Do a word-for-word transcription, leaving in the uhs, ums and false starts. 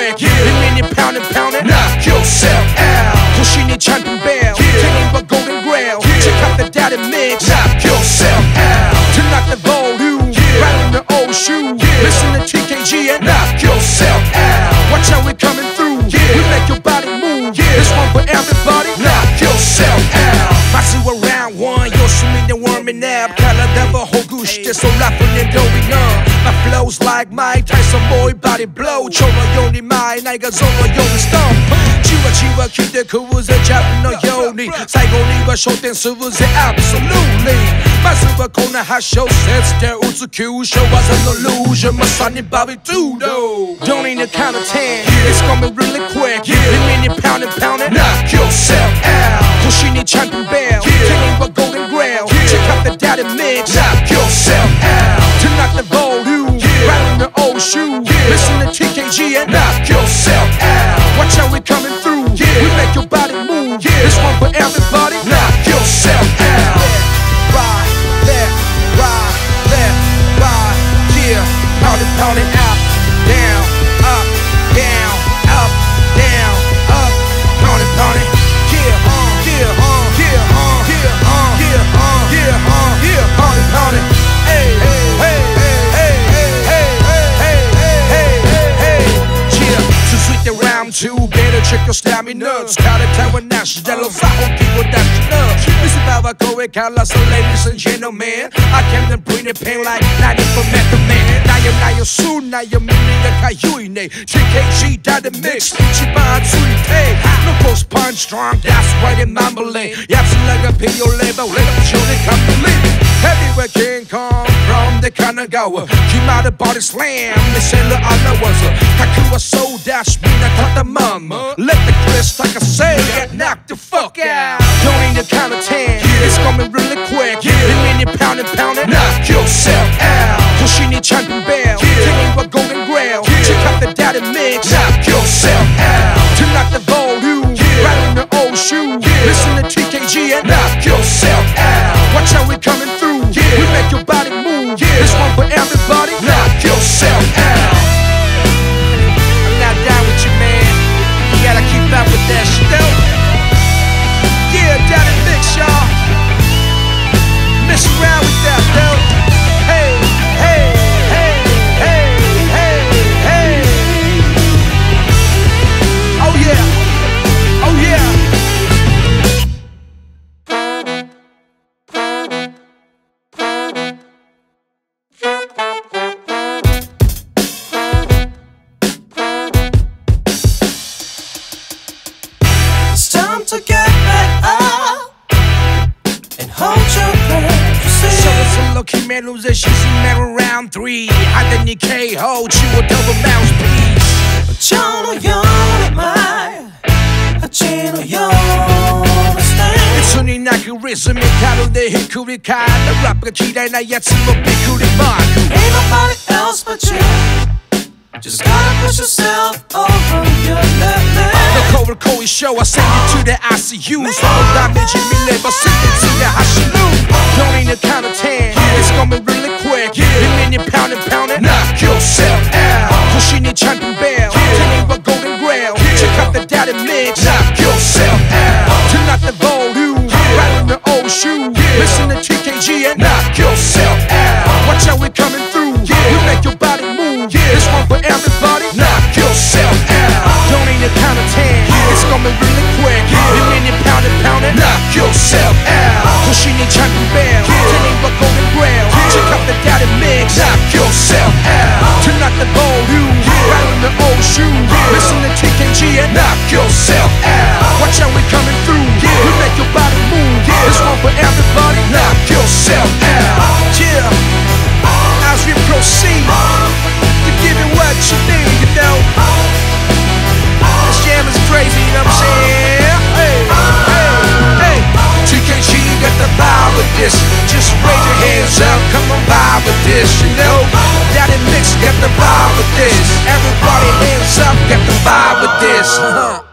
왜 빌리니 pound and pound it knock yourself out 도시니 잔뜩 bell king of golden grail check out the DA-Dee-MiX knock yourself out to knock the volume right in the old shoe listen to T K G and knock yourself out watch how we coming through we make your body move this one for everybody knock yourself out 박수 around one 열심히 warming up 칼라다버 호구시대 솔라프는 going on My flow's like Mike Tyson boy body blow 초라요니 마이 나이가 솔로요니 stomp 지와지와 기대 그 우세 잡은 너 요니 사이고니와 쇼댄스 우세 absolutely 마수와 코나 하쇼 셋스대 우수 큐쇼 was an illusion my sonny Bobby Dudo Don't need a count of ten It's coming really quick You mean you pound it pound it Knock yourself out 도시니 잠깐 bell King of golden grail Check out the DA-Dee-MiX Knock yourself out To knock the volume Right in the old shoe Listen to T K G and knock yourself out Watch how we coming through We make your body move This one for everybody Knock yourself out Right, left, right, left, right Yeah, pound it, pound it out Down, up, down, up, down, up Pound it, pound it Too better check your stamina. Start it out with Nash, yellow, I won't This is how I go with color, so ladies and gentlemen, I came to bring the pain like ninety for Method Man. Now you're now you're soon, now you're meaning that you're in it. T K G DA-Dee-MiX, Chiban Suite. No post punch strong, that's why they're mumbling. Yaps like a pinyo label, let them show they come to live. Heavyweight King Kong from the Kanagawa Came out of body slam, the sailor on the water Kakuwa so dash me, I cut the mama Let the Chris like I say, get knocked the fuck out Don't need a count of ten, it's coming really quick You mean you pound it, pound it, knock yourself out 도시니 잔뜩 bell, king of golden grail Check out the DA-Dee-MiX, knock yourself out To knock the volume, right in the old shoe Listen to T K G and knock yourself out Watch how we coming through We make your body move. Yeah. This one for everybody. Knock yourself out. I'm not down with you, man. You gotta keep up with that shit, though. Yeah, DA-Dee-MiX, y'all. Mess around with that, though. Hey, hey, hey, hey, hey, hey. Oh yeah, oh yeah. To get back up and hold your breath. So it's a lucky man loses. She's in round three. I didn't need K O. She would double bounce, please. But you know you're mine. But you know you're staying. It's only not your rhythm. It's out of the hickory kind. The rapper kid ain't yet seen a hickory mark. Ain't nobody else but you. Just gotta push yourself over your limit. The cover cold show, I send you to the I C U. Swallow damage in me liver, send it to the hospital. Don't need a count of ten, it's coming really quick. You mean you pound it, pound it, knock yourself out. 도시니 잔뜩 bell, king of golden grail. Check out the DA-Dee-MiX, knock yourself out. To knock the volume, right in the old shoe. Listen to T K G and knock yourself out. Watch how we coming through, we make your body move. This one for everybody, knock yourself out. Don't need a count of ten, it's coming really quick. You mean you pound it, pound it, knock yourself out. 도시니 잔뜩 bell, king of golden grail. Check out the DA-Dee-MiX, knock yourself out. To knock the volume, right in the old shoe. Listen to T K G and knock yourself out. Watch how we coming through, we make your body move. This one for everybody, knock yourself out. Yeah, as we proceed. What you need, you know. This jam is crazy, you know what I'm saying? Hey, hey, hey. T K G got the vibe with this. Just raise your hands up, come on vibe with this, you know. DA-Dee-MiX got the vibe with this. Everybody hands up, got the vibe with this.